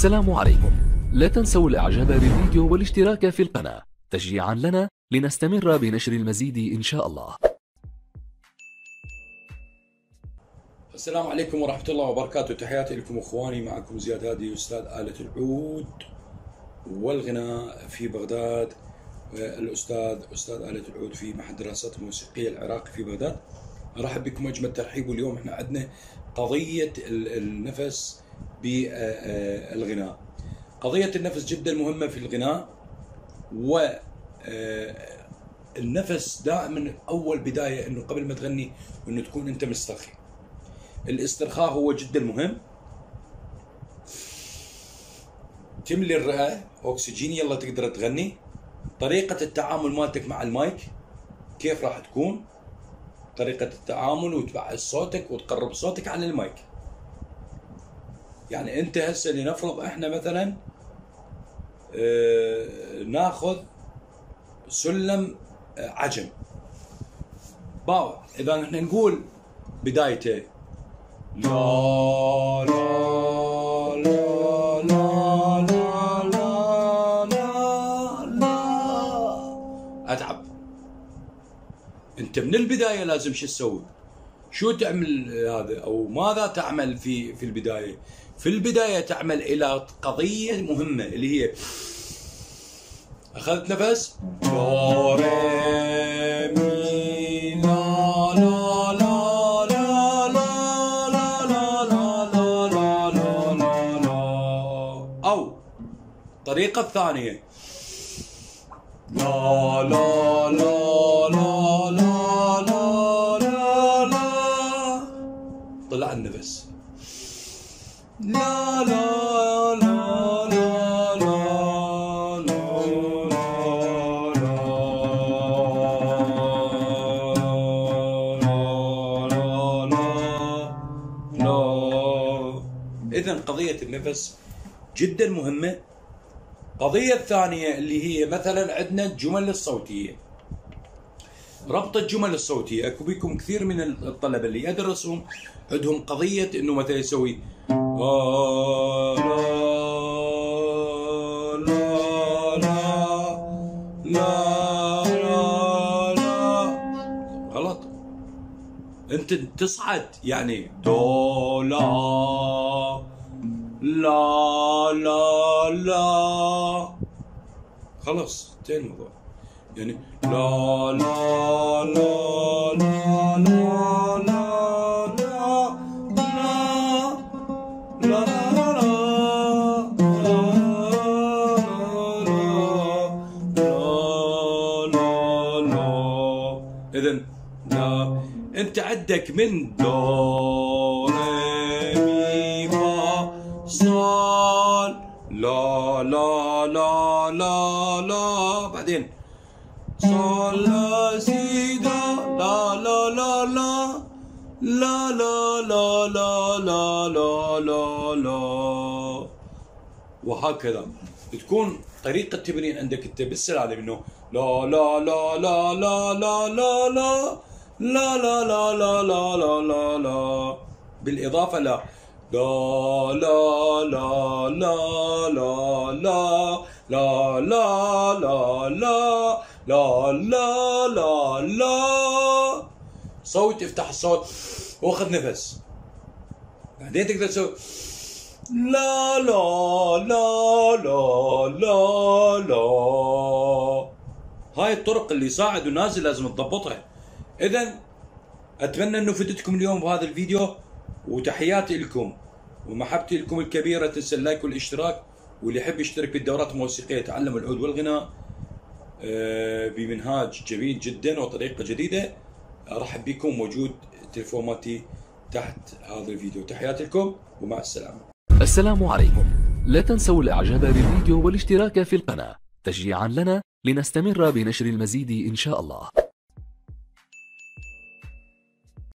السلام عليكم. لا تنسوا الاعجاب بالفيديو والاشتراك في القناة تشجيعا لنا لنستمر بنشر المزيد ان شاء الله. السلام عليكم ورحمة الله وبركاته، تحياتي لكم اخواني. معكم زياد هادي استاذ آلة العود والغناء في بغداد، الاستاذ آلة العود في معهد الدراسات الموسيقية العراقي في بغداد. ارحب بكم اجمل ترحيب، واليوم احنا عندنا قضية النفس بالغناء. قضية النفس جدا مهمة في الغناء، والنفس دائما اول بداية انه قبل ما تغني انه تكون انت مسترخي. الاسترخاء هو جدا مهم، تملي الرئة اكسجين يلا تقدر تغني. طريقة التعامل مالتك مع المايك كيف راح تكون؟ طريقة التعامل وتبعد صوتك وتقرب صوتك على المايك. يعني انت هسه لنفرض احنا مثلا ناخذ سلم عجم باو، اذا احنا نقول بدايته لا لا لا لا لا لا لا، اتعب. انت من البدايه لازم شو تسوي؟ شو تعمل هذا او ماذا تعمل في البدايه؟ في البدايه تعمل الى قضيه مهمه اللي هي اخذت نفس دو ري مي لا لا لا لا لا لا لا لا لا لا، او الطريقه الثانيه لا لا لا لا لا لا لا، طلع النفس لا لا لا لا لا لا. إذن قضية النفس جدا مهمة. القضية الثانية اللي هي مثلا عندنا الجمل الصوتية، ربط الجمل الصوتية. اكو بكم كثير من الطلبة اللي ادرسهم عندهم قضية انه مثلا يسوي غلط، انت تصعد يعني دو لا لا لا لا، خلاص انتهى الموضوع. يعني لا لا لا لا لا لا لا لا لا. إذن لا، انت عندك من دو ري مي صال لا لا لا لا لا، بعدين صال لا سي دا لا لا لا لا لا لا لا لا لا لا لا، وهكذا تكون طريقة تمرين عندك انت بالسلالة منه لا لا لا لا لا لا لا لا لا لا لا لا لا لا، بالإضافة لا لا لا لا لا لا لا لا لا لا لا لا لا لا لا. صوت افتح الصوت واخذ نفس، بعدين تقدر تسوي لا لا لا لا لا لا. هاي الطرق اللي صاعد ونازل لازم تضبطها. اذا اتمنى انه فدتكم اليوم بهذا الفيديو، وتحياتي لكم ومحبتي لكم الكبيرة. تنسى اللايك والاشتراك، واللي يحب يشترك بالدورات الموسيقية يتعلم العود والغناء بمنهاج جميل جدا وطريقة جديدة. ارحب بكم، موجود تليفون مالتي تحت هذا الفيديو. تحياتي لكم ومع السلامة. السلام عليكم. لا تنسوا الاعجاب بالفيديو والاشتراك في القناة تشجيعا لنا لنستمر بنشر المزيد ان شاء الله.